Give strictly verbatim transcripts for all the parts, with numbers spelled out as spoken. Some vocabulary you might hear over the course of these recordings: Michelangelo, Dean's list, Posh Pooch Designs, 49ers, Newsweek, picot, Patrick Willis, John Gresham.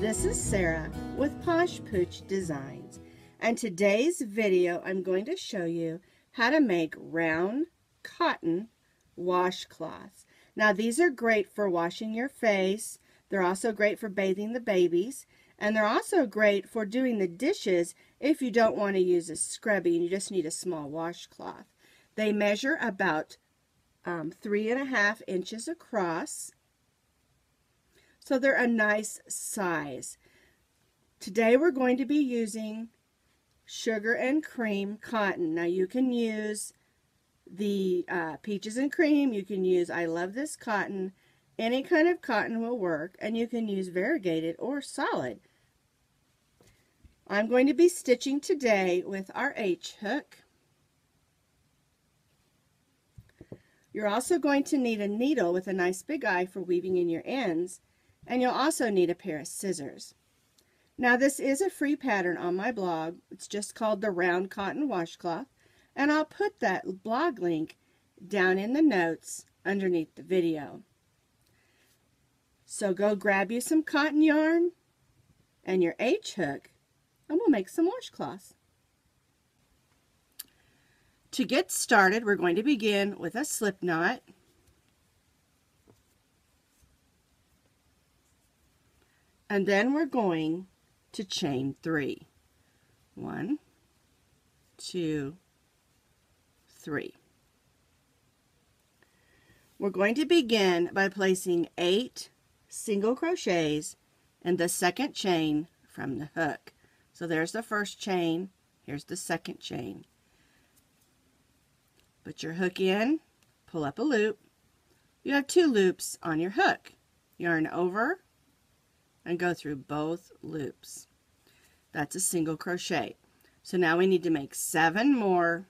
This is Sarah with Posh Pooch Designs, and today's video I'm going to show you how to make round cotton washcloths. Now these are great for washing your face, they're also great for bathing the babies, and they're also great for doing the dishes if you don't want to use a scrubby and you just need a small washcloth. They measure about um, three and a half inches across. So they're a nice size. Today we're going to be using sugar and cream cotton. Now you can use the uh, peaches and cream. You can use I Love This Cotton. Any kind of cotton will work, and you can use variegated or solid. I'm going to be stitching today with our H hook. You're also going to need a needle with a nice big eye for weaving in your ends. And you'll also need a pair of scissors. Now this is a free pattern on my blog. It's just called the Round Cotton Washcloth, and I'll put that blog link down in the notes underneath the video. So go grab you some cotton yarn and your H hook, and we'll make some washcloths. To get started, we're going to begin with a slip knot. And then we're going to chain three. One, two, three. We're going to begin by placing eight single crochets in the second chain from the hook. So there's the first chain, here's the second chain. Put your hook in, pull up a loop. You have two loops on your hook. Yarn over and go through both loops. That's a single crochet. So now we need to make seven more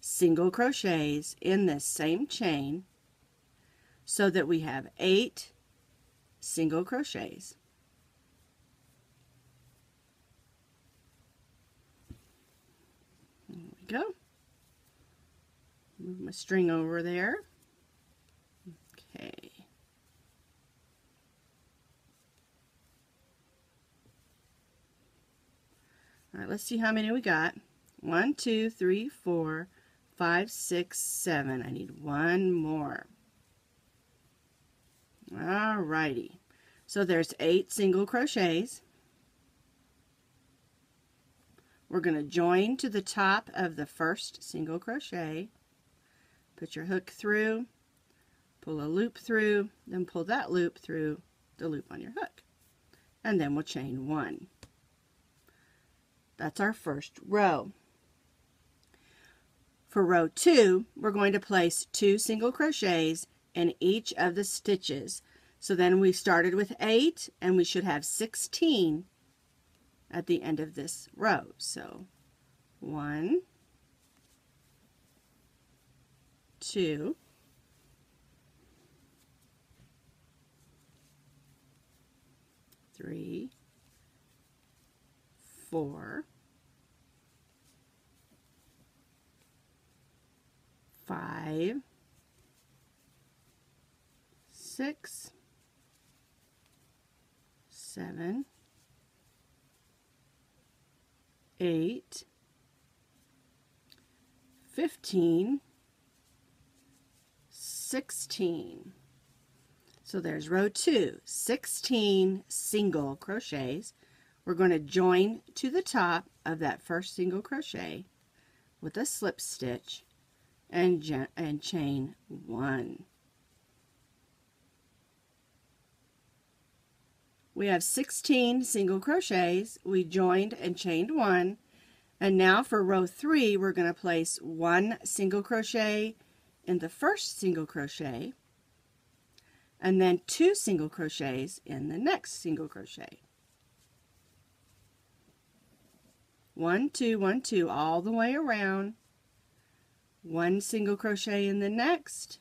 single crochets in this same chain so that we have eight single crochets. There we go. Move my string over there. Okay. All right, let's see how many we got. One, two, three, four, five, six, seven. I need one more. All righty. So there's eight single crochets. We're going to join to the top of the first single crochet. Put your hook through, pull a loop through, then pull that loop through the loop on your hook. And then we'll chain one. That's our first row. For row two, we're going to place two single crochets in each of the stitches. So then we started with eight, and we should have sixteen at the end of this row. So one, two, three, four, five, six, seven, eight, fifteen, sixteen. So there's row two, sixteen single crochets. We're going to join to the top of that first single crochet with a slip stitch and, and chain one. We have sixteen single crochets. We joined and chained one. And now for row three, we're going to place one single crochet in the first single crochet and then two single crochets in the next single crochet. One, two, one, two, all the way around. One single crochet in the next.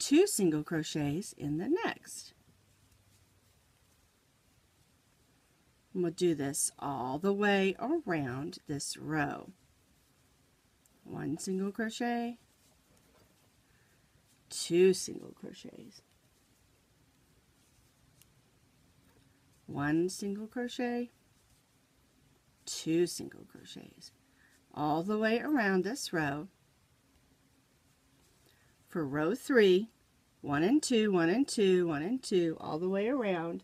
Two single crochets in the next. And we'll do this all the way around this row. One single crochet. Two single crochets. one single crochet, two single crochets, all the way around this row. For row three, one and two, one and two, one and two, all the way around.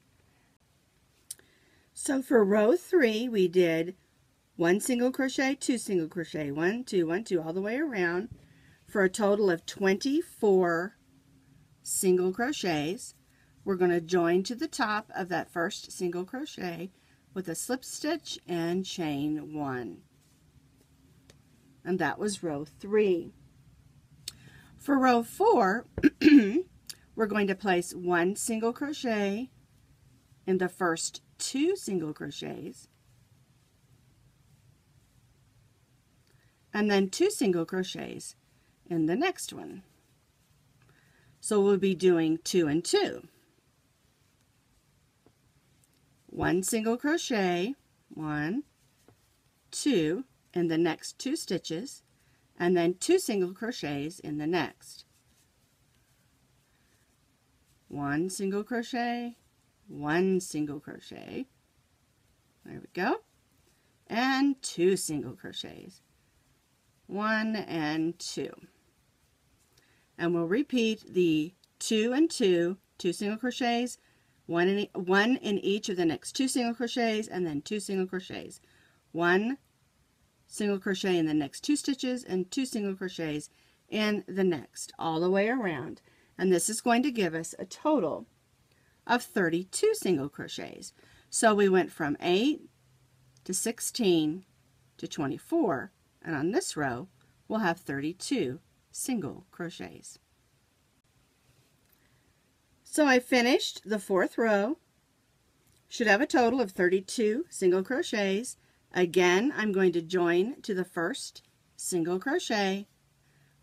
So for row three, we did one single crochet, two single crochet, one, two, one, two, all the way around, for a total of twenty-four single crochets. We're going to join to the top of that first single crochet with a slip stitch and chain one. And that was row three. For row four, we're going to place one single crochet in the first two single crochets, and then two single crochets in the next one. So we'll be doing two and two. One single crochet, one, two in the next two stitches, and then two single crochets in the next. One single crochet, one single crochet, there we go, and two single crochets, one and two. And we'll repeat the two and two, two single crochets, one in, one in each of the next two single crochets, and then two single crochets, one single crochet in the next two stitches, and two single crochets in the next, all the way around. And this is going to give us a total of thirty-two single crochets. So we went from eight to sixteen to twenty-four, and on this row we'll have thirty-two single crochets. So I finished the fourth row. Should have a total of thirty-two single crochets. Again, I'm going to join to the first single crochet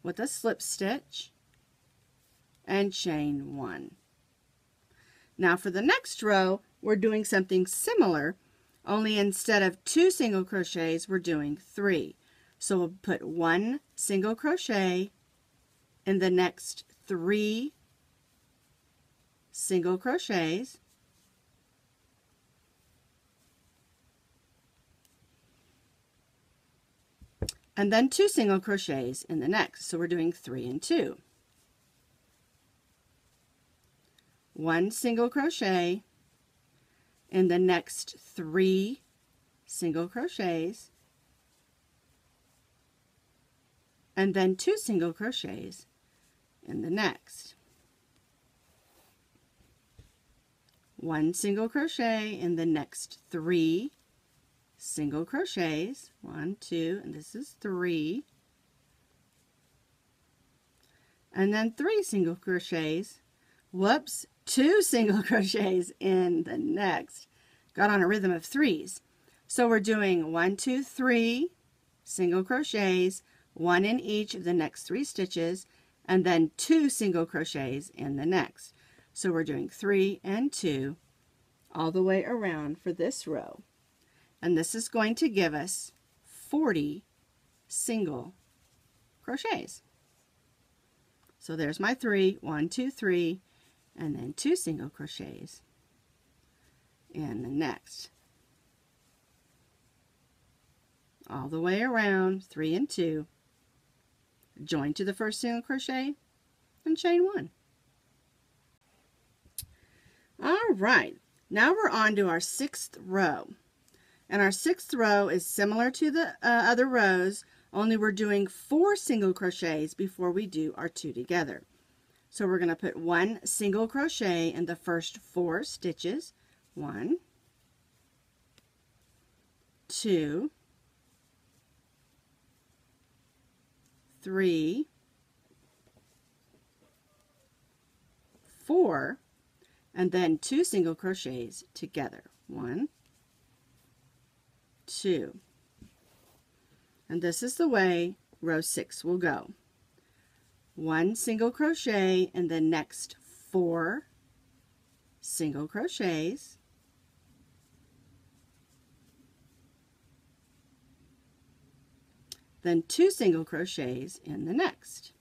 with a slip stitch and chain one. Now for the next row, we're doing something similar, only instead of two single crochets, we're doing three. So we'll put one single crochet in the next three single crochets, and then two single crochets in the next. So we're doing three and two. One single crochet in the next three single crochets, and then two single crochets in the next. One single crochet in the next three single crochets, one, two, and this is three, and then three single crochets, whoops, two single crochets in the next. Got on a rhythm of threes. So we're doing one, two, three single crochets, one in each of the next three stitches, and then two single crochets in the next. So we're doing three and two all the way around for this row. And this is going to give us forty single crochets. So there's my three, one, two, three, and then two single crochets in the next, all the way around, three and two, join to the first single crochet and chain one. All right, now we're on to our sixth row, and our sixth row is similar to the uh, other rows, only we're doing four single crochets before we do our two together. So we're going to put one single crochet in the first four stitches, one, two, three, four, and then two single crochets together, one, two. And this is the way row six will go. One single crochet in the next four single crochets, then two single crochets in the next,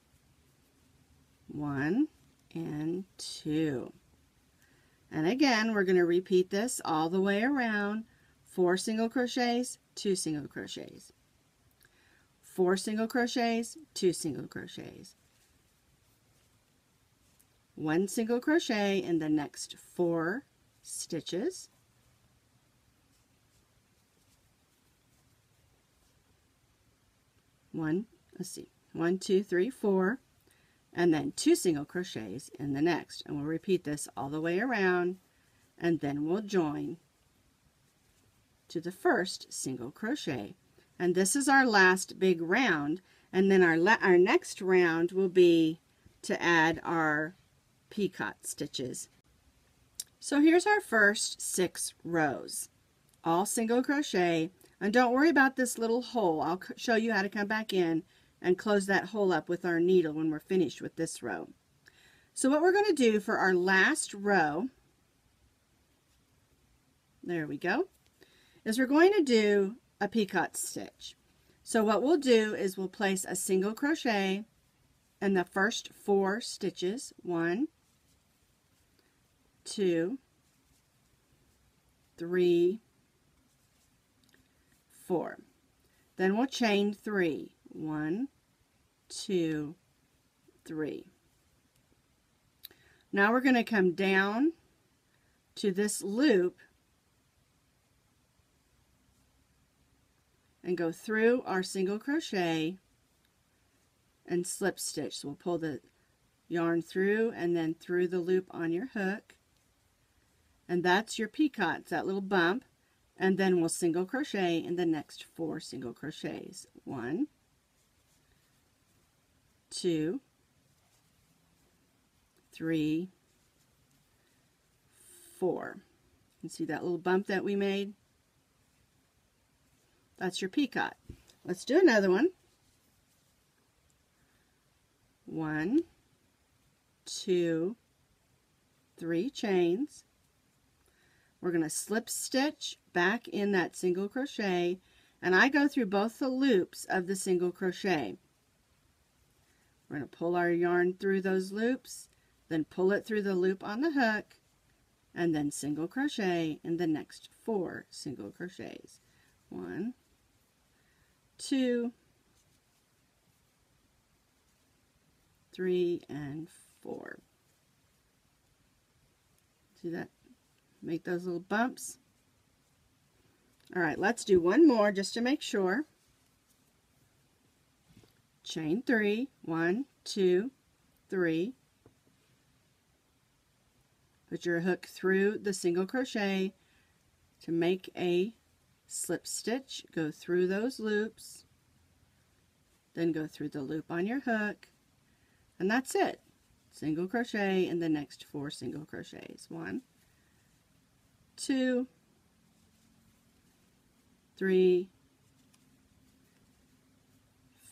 one and two. And again, we're going to repeat this all the way around. Four single crochets, two single crochets. Four single crochets, two single crochets. One single crochet in the next four stitches. One, let's see, one, two, three, four, and then two single crochets in the next. And we'll repeat this all the way around, and then we'll join to the first single crochet. And this is our last big round, and then our, our next round will be to add our picot stitches. So here's our first six rows, all single crochet. And don't worry about this little hole. I'll show you how to come back in and close that hole up with our needle when we're finished with this row. So what we're going to do for our last row, there we go, is we're going to do a picot stitch. So what we'll do is we'll place a single crochet in the first four stitches, one, two, three, four. Then we'll chain three. One, two, three. Now we're going to come down to this loop and go through our single crochet and slip stitch. So we'll pull the yarn through and then through the loop on your hook, and that's your picot, that little bump. And then we'll single crochet in the next four single crochets. One, two, three, four. You see that little bump that we made? That's your picot. Let's do another one. One, two, three chains. We're going to slip stitch back in that single crochet, and I go through both the loops of the single crochet. We're going to pull our yarn through those loops, then pull it through the loop on the hook, and then single crochet in the next four single crochets. One, two, three, and four. See that? Make those little bumps. All right, let's do one more just to make sure. Chain three, one, two, three. Put your hook through the single crochet to make a slip stitch. Go through those loops, then go through the loop on your hook, and that's it. Single crochet in the next four single crochets. One, two, three,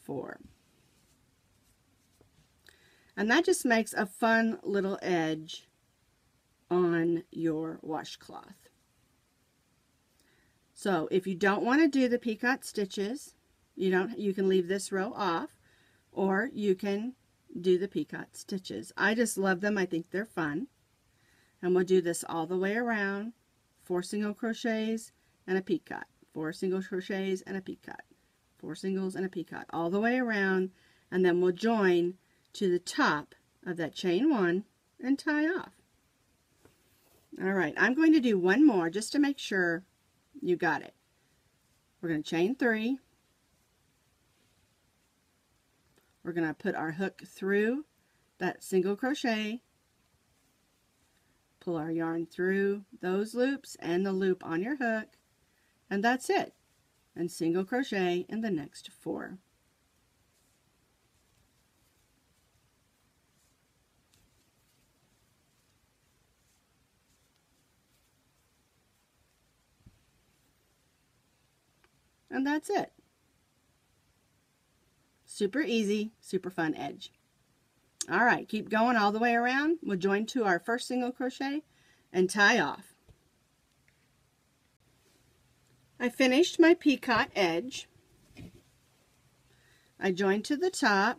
four. And that just makes a fun little edge on your washcloth. So if you don't want to do the picot stitches, you don't you can leave this row off, or you can do the picot stitches. I just love them. I think they're fun. And we'll do this all the way around. Four single crochets and a picot, four single crochets and a picot, four singles and a picot, all the way around, and then we'll join to the top of that chain one and tie off. All right, I'm going to do one more just to make sure you got it. We're going to chain three. We're going to put our hook through that single crochet, pull our yarn through those loops and the loop on your hook, and that's it. And single crochet in the next four. And that's it. Super easy, super fun edge. All right, keep going all the way around. We'll join to our first single crochet and tie off. I finished my picot edge. I joined to the top.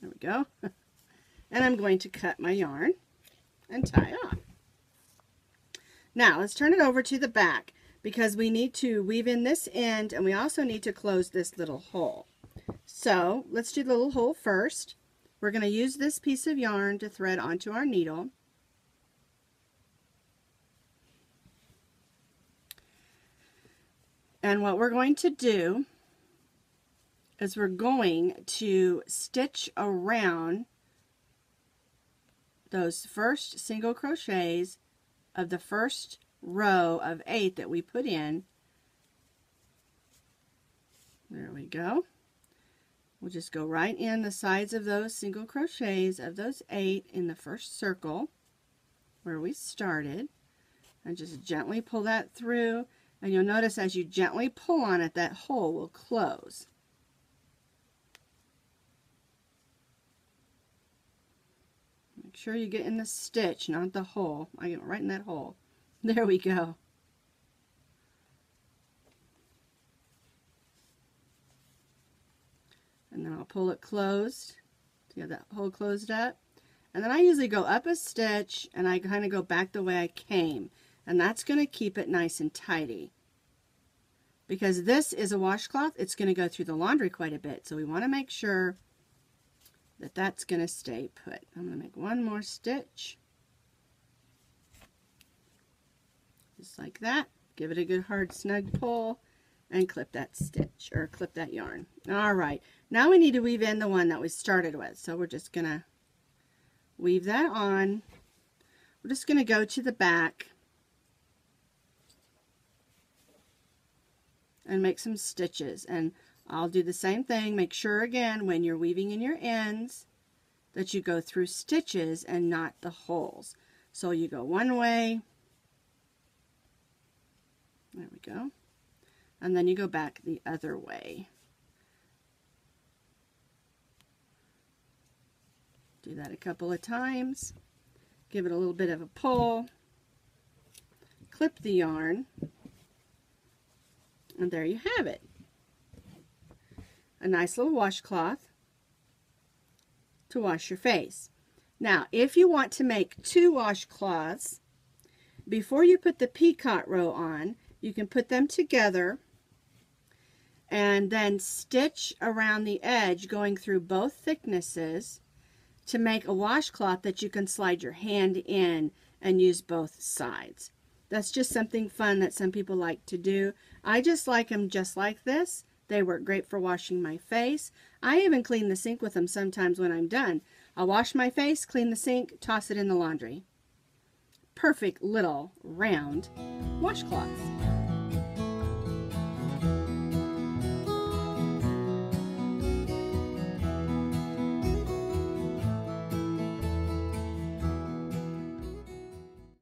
There we go. and I'm going to cut my yarn and tie off. Now let's turn it over to the back, because we need to weave in this end and we also need to close this little hole. So let's do the little hole first. We're going to use this piece of yarn to thread onto our needle. And what we're going to do is we're going to stitch around those first single crochets of the first row of eight that we put in. There we go. We'll just go right in the sides of those single crochets of those eight in the first circle where we started, and just gently pull that through, and you'll notice as you gently pull on it, that hole will close. Make sure you get in the stitch, not the hole. I get right in that hole. There we go. And then I'll pull it closed to get that hole closed up. And then I usually go up a stitch and I kind of go back the way I came. And that's going to keep it nice and tidy. Because this is a washcloth, it's going to go through the laundry quite a bit. So we want to make sure that that's going to stay put. I'm going to make one more stitch. Just like that. Give it a good hard snug pull and clip that stitch, or clip that yarn. All right, now we need to weave in the one that we started with. So we're just gonna weave that on. We're just gonna go to the back and make some stitches. And I'll do the same thing. Make sure again when you're weaving in your ends that you go through stitches and not the holes. So you go one way, there we go, and then you go back the other way. Do that a couple of times. Give it a little bit of a pull. Clip the yarn, and there you have it. A nice little washcloth to wash your face. Now, if you want to make two washcloths, before you put the picot row on, you can put them together and then stitch around the edge going through both thicknesses to make a washcloth that you can slide your hand in and use both sides. That's just something fun that some people like to do. I just like them just like this. They work great for washing my face. I even clean the sink with them sometimes when I'm done. I'll wash my face, clean the sink, toss it in the laundry. Perfect little round washcloths.